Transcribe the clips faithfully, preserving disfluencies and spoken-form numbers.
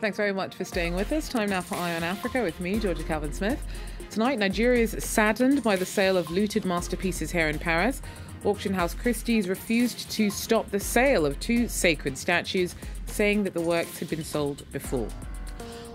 Thanks very much for staying with us. Time now for Eye on Africa with me, Georgia Calvin Smith. Tonight, Nigeria is saddened by the sale of looted masterpieces here in Paris. Auction house Christie's refused to stop the sale of two sacred statues, saying that the works had been sold before.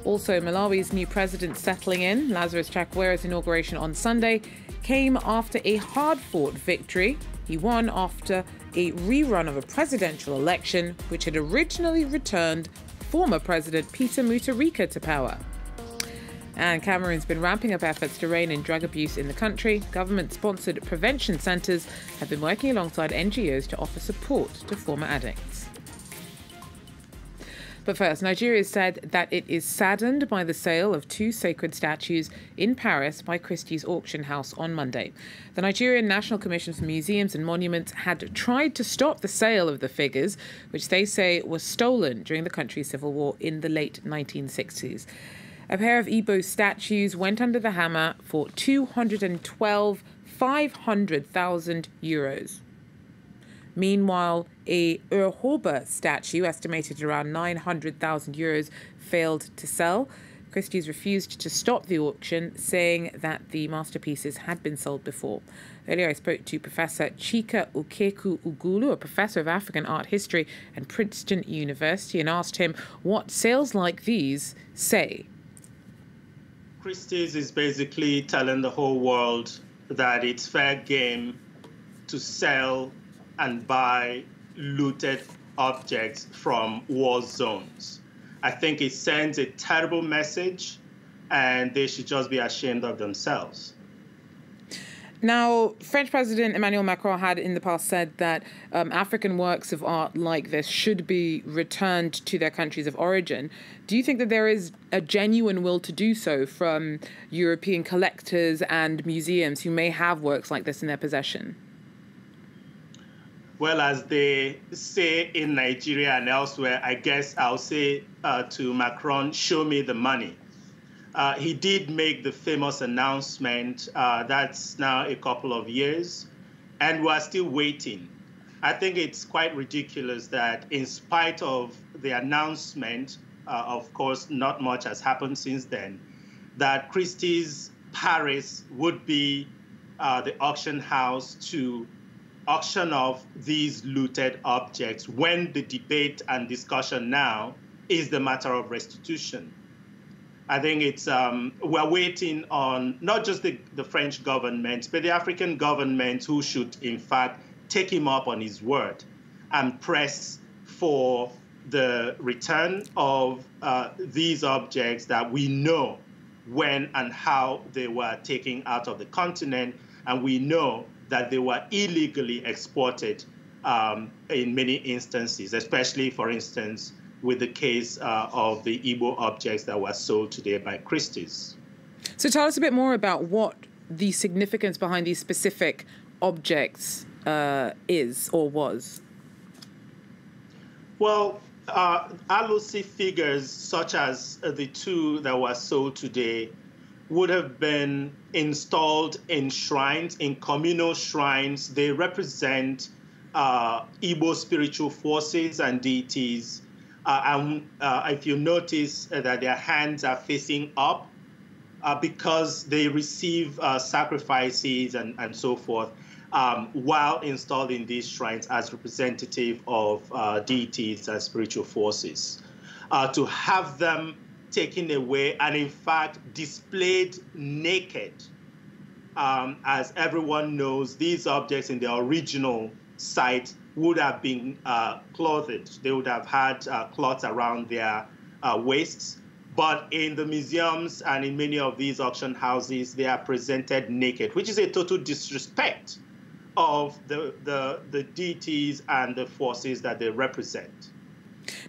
Also, Malawi's new president settling in, Lazarus Chakwera's inauguration on Sunday, came after a hard-fought victory. He won after a rerun of a presidential election, which had originally returned former President Peter Mutharika to power. And Cameroon's been ramping up efforts to rein in drug abuse in the country. Government-sponsored prevention centres have been working alongside N G Os to offer support to former addicts. But first, Nigeria said that it is saddened by the sale of two sacred statues in Paris by Christie's auction house on Monday. The Nigerian National Commission for Museums and Monuments had tried to stop the sale of the figures, which they say were stolen during the country's civil war in the late nineteen sixties. A pair of Igbo statues went under the hammer for two hundred twelve thousand five hundred euros. Meanwhile, a Urhoba statue, estimated around nine hundred thousand euros, failed to sell. Christie's refused to stop the auction, saying that the masterpieces had been sold before. Earlier, I spoke to Professor Chika Okeke-Ugulu, a professor of African art history at Princeton University, and asked him what sales like these say. Christie's is basically telling the whole world that it's fair game to sell and buy looted objects from war zones. I think it sends a terrible message, and they should just be ashamed of themselves. Now, French President Emmanuel Macron had in the past said that um, African works of art like this should be returned to their countries of origin. Do you think that there is a genuine will to do so from European collectors and museums who may have works like this in their possession? Well, as they say in Nigeria and elsewhere, I guess I'll say uh, to Macron, show me the money. Uh, he did make the famous announcement. Uh, that's now a couple of years, and we're still waiting. I think it's quite ridiculous that in spite of the announcement, uh, of course, not much has happened since then, that Christie's Paris would be uh, the auction house to auction off these looted objects when the debate and discussion now is the matter of restitution. I think it's, um, we're waiting on not just the, the French government, but the African government, who should, in fact, take him up on his word and press for the return of uh, these objects that we know when and how they were taken out of the continent, and we know that they were illegally exported um, in many instances, especially, for instance, with the case uh, of the Igbo objects that were sold today by Christie's. So tell us a bit more about what the significance behind these specific objects uh, is or was. Well, uh, Alusi figures such as the two that were sold today would have been installed in shrines, in communal shrines. They represent uh, Igbo spiritual forces and deities. Uh, and uh, if you notice uh, that their hands are facing up uh, because they receive uh, sacrifices and, and so forth um, while installed in these shrines as representative of uh, deities and spiritual forces. Uh, to have them taken away and, in fact, displayed naked. Um, as everyone knows, these objects in the original site would have been uh, clothed. They would have had uh, cloths around their uh, waists. But in the museums and in many of these auction houses, they are presented naked, which is a total disrespect of the, the, the deities and the forces that they represent.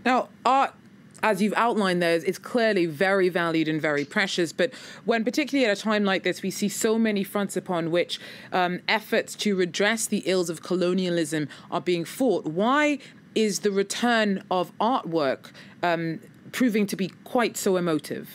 Now, art, as you've outlined there, is clearly very valued and very precious. But when, particularly at a time like this, we see so many fronts upon which um, efforts to redress the ills of colonialism are being fought, why is the return of artwork um, proving to be quite so emotive?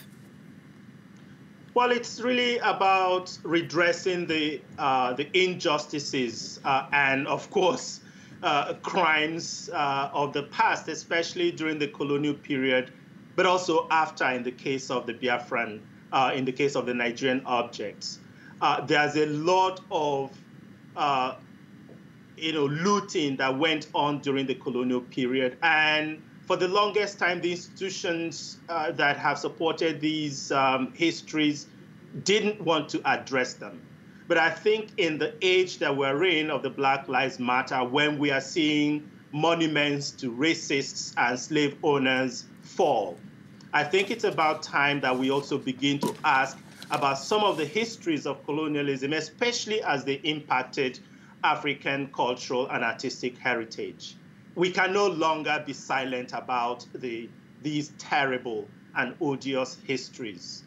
Well, it's really about redressing the, uh, the injustices uh, and, of course, Uh, crimes uh, of the past, especially during the colonial period but also after in the case of the Biafran, uh, in the case of the Nigerian objects. Uh, there's a lot of uh, you know, looting that went on during the colonial period. And for the longest time, the institutions uh, that have supported these um, histories didn't want to address them. But I think in the age that we're in of the Black Lives Matter, when we are seeing monuments to racists and slave owners fall, I think it's about time that we also begin to ask about some of the histories of colonialism, especially as they impacted African cultural and artistic heritage. We can no longer be silent about the, these terrible and odious histories.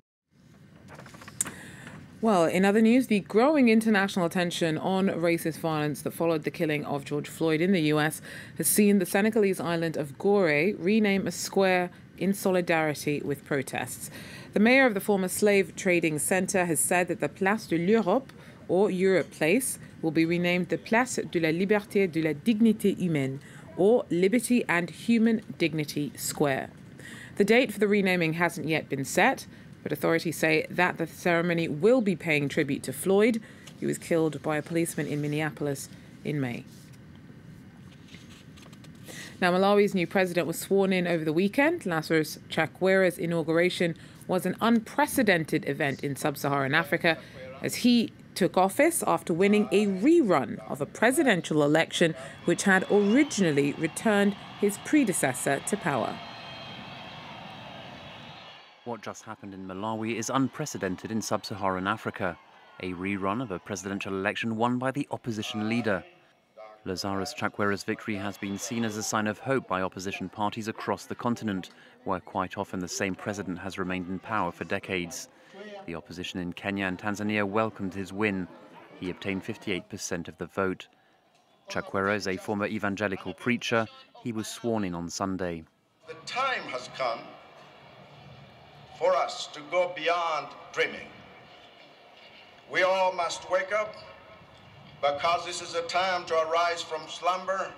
Well, in other news, the growing international attention on racist violence that followed the killing of George Floyd in the U S has seen the Senegalese island of Gorée rename a square in solidarity with protests. The mayor of the former slave trading center has said that the Place de l'Europe, or Europe Place, will be renamed the Place de la Liberté de la Dignité Humaine, or Liberty and Human Dignity Square. The date for the renaming hasn't yet been set, but authorities say that the ceremony will be paying tribute to Floyd, who was killed by a policeman in Minneapolis in May. Now, Malawi's new president was sworn in over the weekend. Lazarus Chakwera's inauguration was an unprecedented event in sub-Saharan Africa as he took office after winning a rerun of a presidential election which had originally returned his predecessor to power. What just happened in Malawi is unprecedented in sub-Saharan Africa, a rerun of a presidential election won by the opposition leader. Lazarus Chakwera's victory has been seen as a sign of hope by opposition parties across the continent, where quite often the same president has remained in power for decades. The opposition in Kenya and Tanzania welcomed his win. He obtained fifty-eight percent of the vote. Chakwera is a former evangelical preacher. He was sworn in on Sunday. The time has come for us to go beyond dreaming. We all must wake up, because this is a time to arise from slumber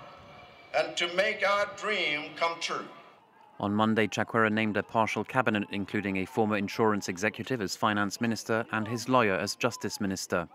and to make our dream come true. On Monday, Chakwera named a partial cabinet, including a former insurance executive as finance minister and his lawyer as justice minister.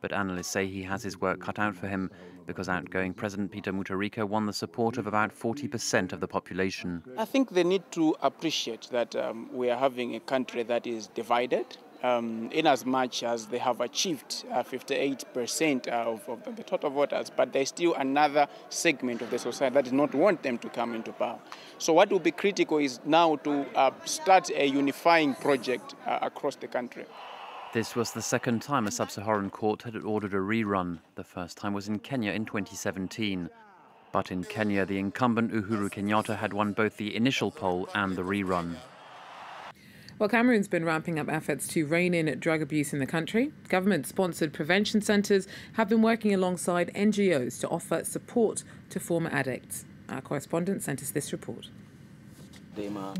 But analysts say he has his work cut out for him, because outgoing President Peter Mutharika won the support of about forty percent of the population. I think they need to appreciate that um, we are having a country that is divided, Um, in as much as they have achieved uh, fifty-eight percent of, of the total voters, but there's still another segment of the society that does not want them to come into power. So what will be critical is now to uh, start a unifying project uh, across the country. This was the second time a sub-Saharan court had ordered a rerun. The first time was in Kenya in twenty seventeen. But in Kenya, the incumbent Uhuru Kenyatta had won both the initial poll and the rerun. Well, Cameroon's been ramping up efforts to rein in drug abuse in the country. Government-sponsored prevention centres have been working alongside N G Os to offer support to former addicts. Our correspondent sent us this report.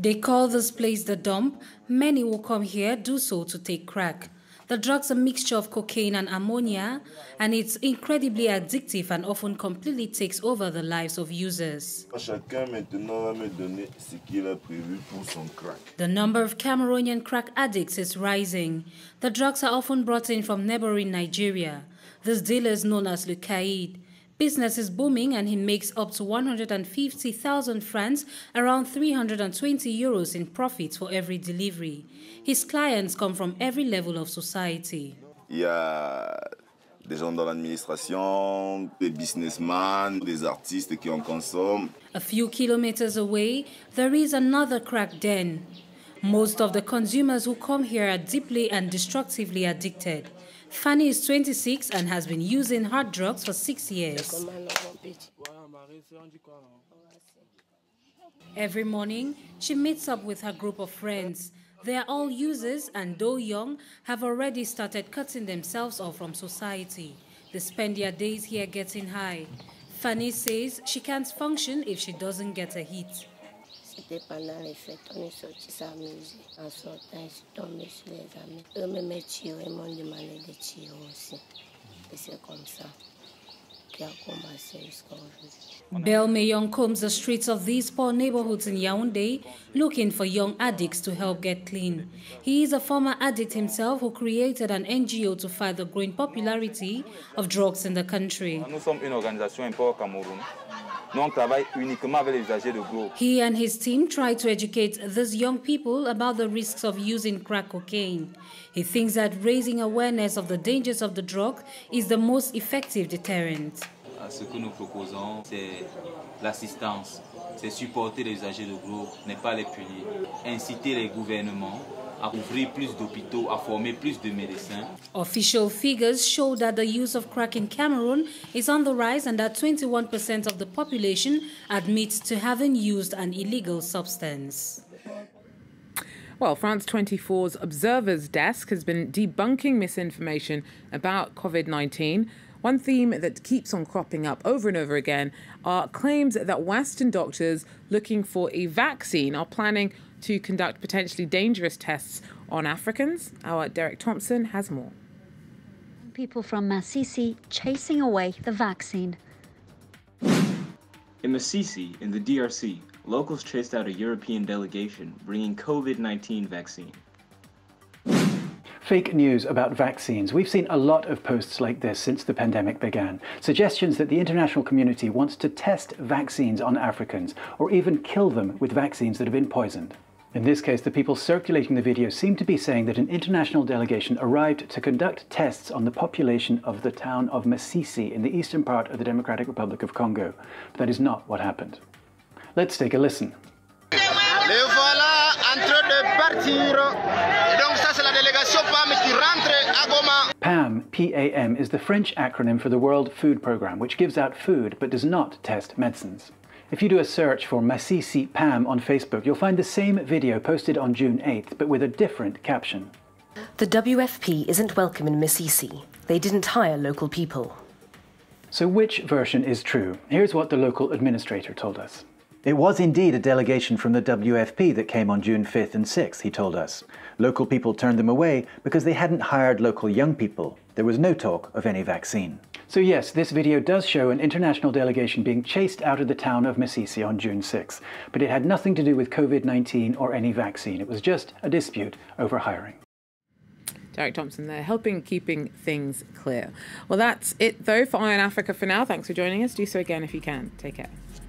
They call this place the dump. Many who come here do so to take crack. The drug's a mixture of cocaine and ammonia, and it's incredibly addictive and often completely takes over the lives of users. The number of Cameroonian crack addicts is rising. The drugs are often brought in from neighboring Nigeria. This dealer is known as Lukaid. Business is booming, and he makes up to one hundred fifty thousand francs, around three hundred twenty euros in profits for every delivery. His clients come from every level of society. Yeah. A few kilometers away, there is another crack den. Most of the consumers who come here are deeply and destructively addicted. Fanny is twenty-six and has been using hard drugs for six years. Every morning, she meets up with her group of friends. They are all users and, though young, have already started cutting themselves off from society. They spend their days here getting high. Fanny says she can't function if she doesn't get a hit. Bel Mayong combs the streets of these poor neighborhoods in Yaoundé, looking for young addicts to help get clean. He is a former addict himself who created an N G O to fight the growing popularity of drugs in the country. He and his team try to educate these young people about the risks of using crack cocaine. He thinks that raising awareness of the dangers of the drug is the most effective deterrent. Ce que nous proposons, c'est l'assistance, c'est supporter les usagers de gros, ne pas les punir, inciter les gouvernements à ouvrir plus d'hôpitaux, à former plus de médecins. Official figures show that the use of crack in Cameroon is on the rise and that twenty-one percent of the population admits to having used an illegal substance. Well, France twenty-four's Observer's Desk has been debunking misinformation about COVID nineteen. One theme that keeps on cropping up over and over again are claims that Western doctors looking for a vaccine are planning to conduct potentially dangerous tests on Africans. Our Derek Thompson has more. People from Masisi chasing away the vaccine. In Masisi, in the D R C, locals chased out a European delegation bringing COVID nineteen vaccine. Fake news about vaccines. We've seen a lot of posts like this since the pandemic began. Suggestions that the international community wants to test vaccines on Africans or even kill them with vaccines that have been poisoned. In this case, the people circulating the video seem to be saying that an international delegation arrived to conduct tests on the population of the town of Masisi in the eastern part of the Democratic Republic of Congo. But that is not what happened. Let's take a listen. PAM, P A M, is the French acronym for the World Food Programme, which gives out food but does not test medicines. If you do a search for Masisi PAM on Facebook, you'll find the same video posted on June eighth, but with a different caption. The W F P isn't welcome in Masisi. They didn't hire local people. So which version is true? Here's what the local administrator told us. It was indeed a delegation from the W F P that came on June fifth and sixth, he told us. Local people turned them away because they hadn't hired local young people. There was no talk of any vaccine. So yes, this video does show an international delegation being chased out of the town of Masisi on June sixth, but it had nothing to do with COVID nineteen or any vaccine. It was just a dispute over hiring. Derek Thompson there, helping keeping things clear. Well, that's it though for EYE ON Africa for now. Thanks for joining us. Do so again if you can. Take care.